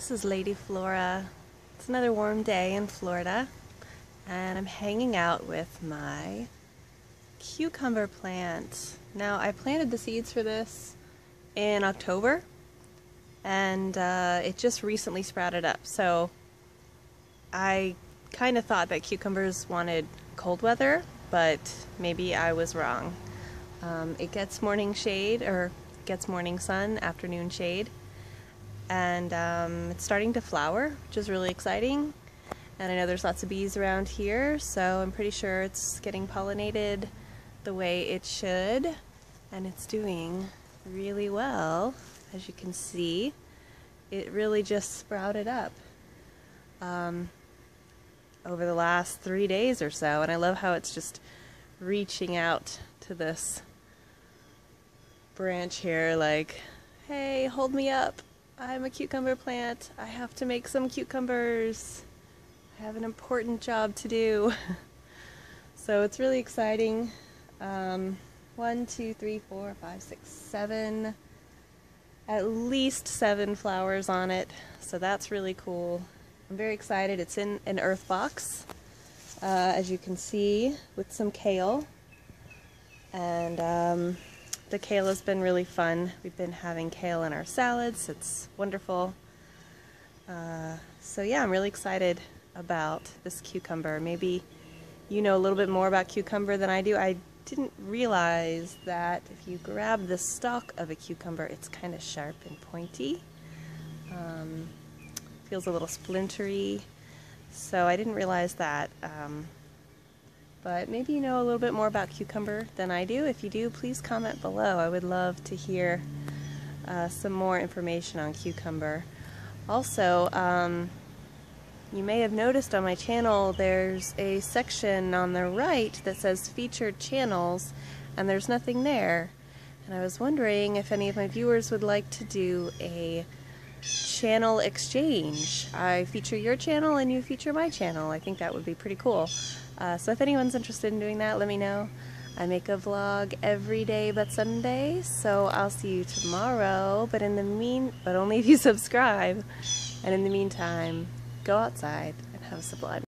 This is Lady Flora. It's another warm day in Florida, and I'm hanging out with my cucumber plant. Now, I planted the seeds for this in October, and it just recently sprouted up. So I kind of thought that cucumbers wanted cold weather, but maybe I was wrong. It gets morning shade, or gets morning sun, afternoon shade. And it's starting to flower, which is really exciting. And I know there's lots of bees around here, so I'm pretty sure it's getting pollinated the way it should. And it's doing really well, as you can see. It really just sprouted up over the last 3 days or so, and I love how it's just reaching out to this branch here like, hey, hold me up. I'm a cucumber plant. I have to make some cucumbers. I have an important job to do. So it's really exciting. 1, 2, 3, 4, 5, 6, 7, at least 7 flowers on it. So that's really cool. I'm very excited. It's in an earth box, as you can see, with some kale. And the kale has been really fun. We've been having kale in our salads. It's wonderful. So yeah, I'm really excited about this cucumber. Maybe you know a little bit more about cucumber than I do. I didn't realize that if you grab the stalk of a cucumber, it's kind of sharp and pointy. Feels a little splintery. So I didn't realize that. But maybe you know a little bit more about cucumber than I do. If you do, please comment below. I would love to hear some more information on cucumber. Also, you may have noticed on my channel there's a section on the right that says featured channels, and there's nothing there. And I was wondering if any of my viewers would like to do a channel exchange. I feature your channel and you feature my channel. I think that would be pretty cool. So if anyone's interested in doing that, let me know. I make a vlog every day but Sunday, so I'll see you tomorrow, but only if you subscribe. And in the meantime, go outside and have a sublime